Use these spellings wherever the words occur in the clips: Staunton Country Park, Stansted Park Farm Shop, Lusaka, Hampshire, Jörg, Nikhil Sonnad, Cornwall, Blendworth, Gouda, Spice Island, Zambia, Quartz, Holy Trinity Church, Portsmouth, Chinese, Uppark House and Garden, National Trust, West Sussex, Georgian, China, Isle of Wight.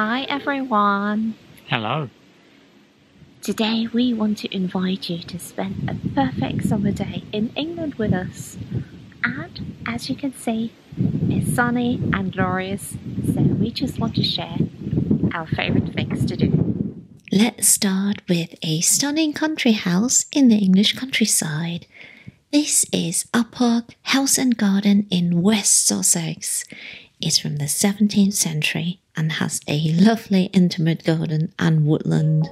Hi everyone. Hello. Today we want to invite you to spend a perfect summer day in England with us. And as you can see, it's sunny and glorious, so we just want to share our favourite things to do. Let's start with a stunning country house in the English countryside. This is Uppark House and Garden in West Sussex. It's from the 17th century and has a lovely intimate garden and woodland.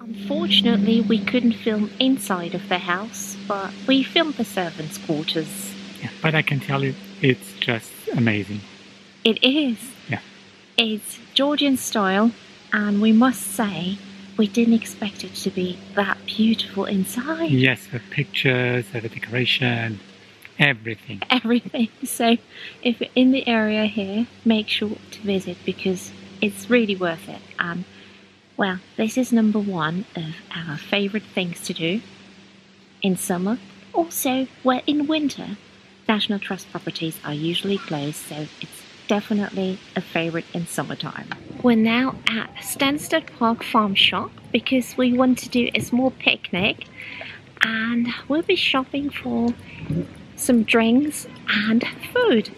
Unfortunately, we couldn't film inside of the house, but we filmed the servants' quarters. Yeah, but I can tell you, it's just amazing. It is. Yeah. It's Georgian style, and we must say, we didn't expect it to be that beautiful inside. Yes, the pictures, the decoration, everything. Everything. So, if you're in the area here, make sure to visit because it's really worth it. Well, this is number one of our favourite things to do in summer. Also, where in winter, National Trust properties are usually closed, so it's definitely a favourite in summertime. We're now at Stansted Park Farm Shop because we want to do a small picnic and we'll be shopping for some drinks and food.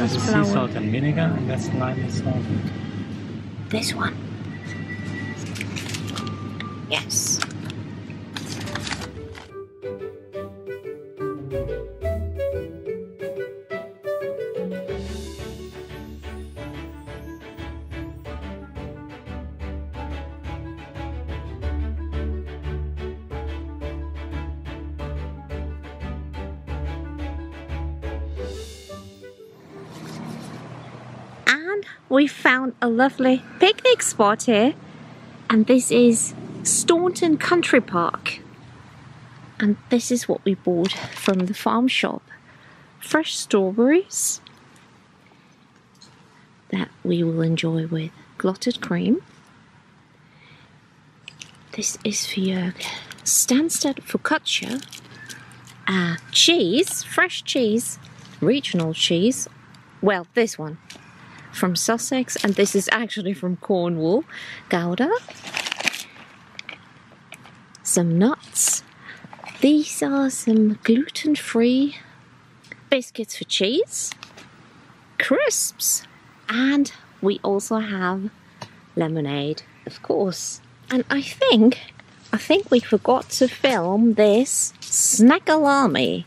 That's sea salt and vinegar, and that's lime and salt. This one? Yes. We found a lovely picnic spot here, and this is Staunton Country Park. And this is what we bought from the farm shop. Fresh strawberries, that we will enjoy with clotted cream. This is for Jörg. Stansted focaccia, cheese, fresh cheese, regional cheese. Well, this one from Sussex, and this is actually from Cornwall, Gouda. Some nuts. These are some gluten-free biscuits for cheese, crisps, and we also have lemonade, of course. And I think we forgot to film this snackalami.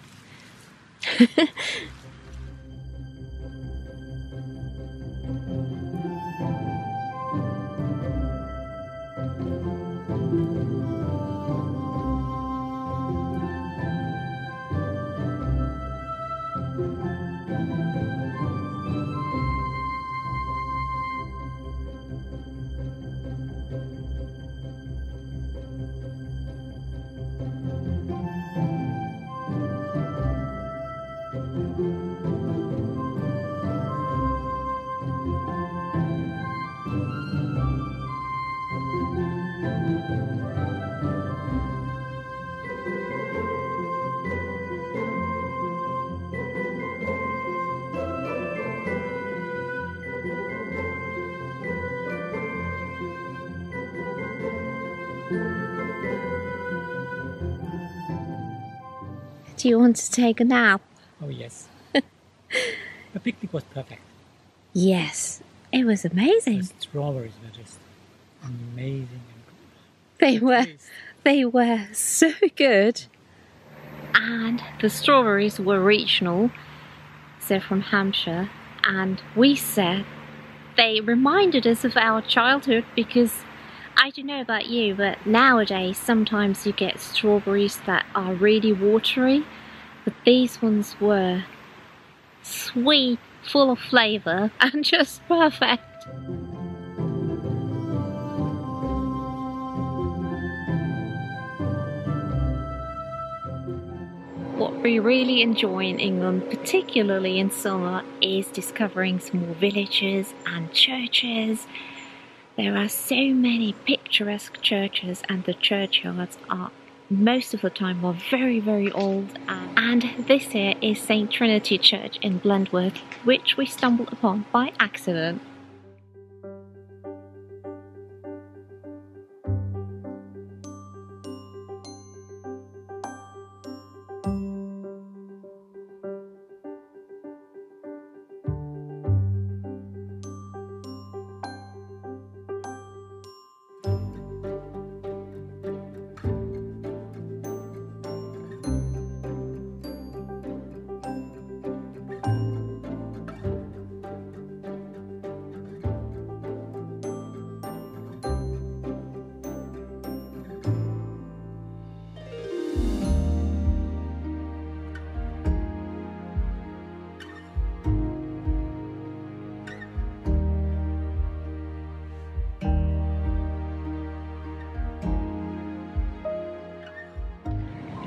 Do you want to take a nap? Oh yes. The picnic was perfect. Yes, it was amazing. The strawberries were just amazing. They were so good. And the strawberries were regional, so from Hampshire, and we said they reminded us of our childhood, because I don't know about you, but nowadays sometimes you get strawberries that are really watery, but these ones were sweet, full of flavour, and just perfect. What we really enjoy in England, particularly in summer, is discovering small villages and churches. There are so many picturesque churches, and the churchyards are most of the time are very, very old. And this here is St. Trinity Church in Blendworth, which we stumbled upon by accident.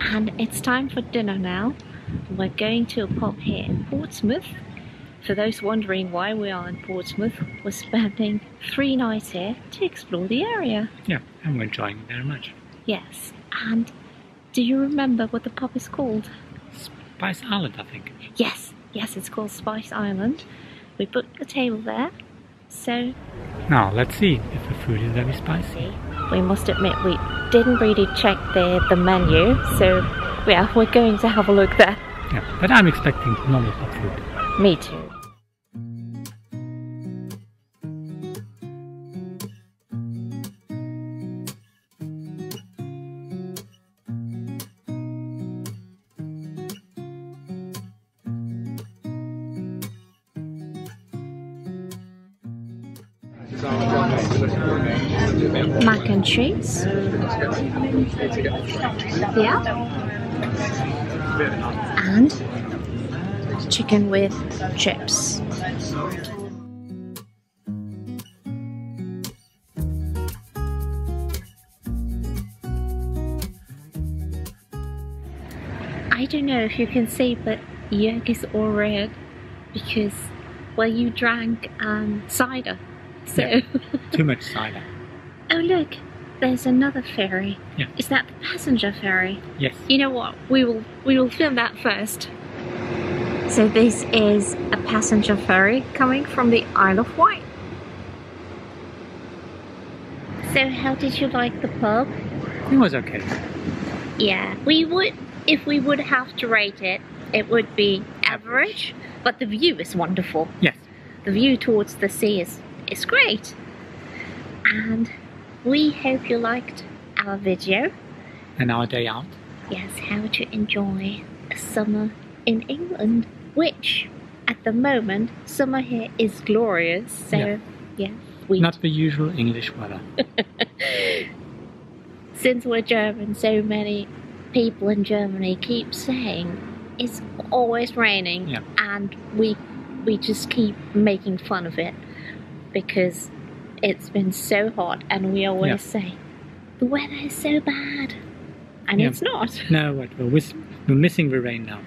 And it's time for dinner now. We're going to a pub here in Portsmouth. For those wondering why we are in Portsmouth, we're spending 3 nights here to explore the area. Yeah, and we're enjoying it very much. Yes, and do you remember what the pub is called? Spice Island, I think. Yes, yes, it's called Spice Island. We booked a table there, so... Now, let's see if the food is very spicy. We must admit we didn't really check the menu, so yeah, we're going to have a look there. Yeah, but I'm expecting normal pub food. Me too. Mac and cheese. Yeah. And chicken with chips. I don't know if you can see, but Jörg is all red because where you drank cider. So yeah, too much cider. Oh look, there's another ferry. Yeah. Is that the passenger ferry? Yes. You know what? We will film that first. So this is a passenger ferry coming from the Isle of Wight. So how did you like the pub? It was okay. Yeah, we would, if we would have to rate it, it would be average, but the view is wonderful. Yes. The view towards the sea is great. And we hope you liked our video. And our day out. Yes, how to enjoy a summer in England, which at the moment, summer here is glorious. So, yeah not the usual English weather. Since we're German, so many people in Germany keep saying it's always raining, and we just keep making fun of it because it's been so hot, and we always say the weather is so bad, and it's not. No, we're missing the rain now.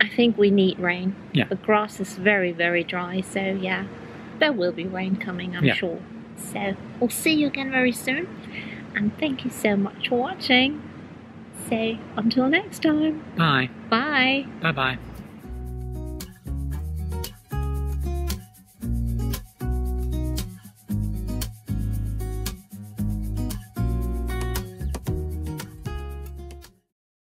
I think we need rain. Yeah. The grass is very, very dry, so yeah, there will be rain coming, I'm sure. So we'll see you again very soon. And thank you so much for watching. So until next time. Bye. Bye. Bye-bye.